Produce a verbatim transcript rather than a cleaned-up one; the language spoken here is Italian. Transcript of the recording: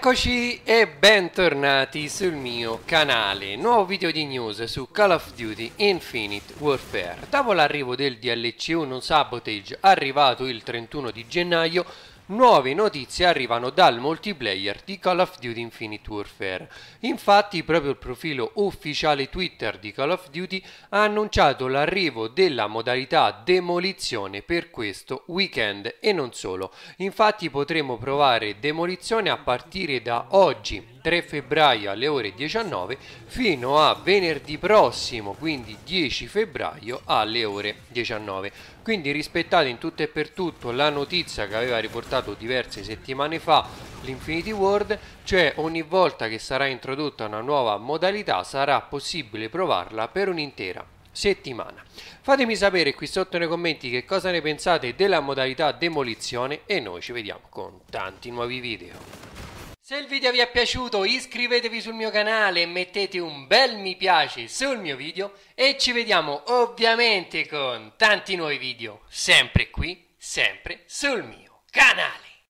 Eccoci e bentornati sul mio canale. Nuovo video di news su Call of Duty Infinite Warfare. Dopo l'arrivo del D L C uno Sabotage arrivato il trentuno di gennaio, nuove notizie arrivano dal multiplayer di Call of Duty Infinite Warfare. Infatti proprio il profilo ufficiale Twitter di Call of Duty ha annunciato l'arrivo della modalità demolizione per questo weekend e non solo. Infatti potremo provare demolizione a partire da oggi, tre febbraio alle ore diciannove, fino a venerdì prossimo, quindi dieci febbraio alle ore diciannove. Quindi rispettate in tutto e per tutto la notizia che aveva riportato diverse settimane fa l'Infinity Ward, cioè ogni volta che sarà introdotta una nuova modalità sarà possibile provarla per un'intera settimana. Fatemi sapere qui sotto nei commenti che cosa ne pensate della modalità demolizione e noi ci vediamo con tanti nuovi video. Se il video vi è piaciuto iscrivetevi sul mio canale e mettete un bel mi piace sul mio video e ci vediamo ovviamente con tanti nuovi video sempre qui, sempre sul mio canale.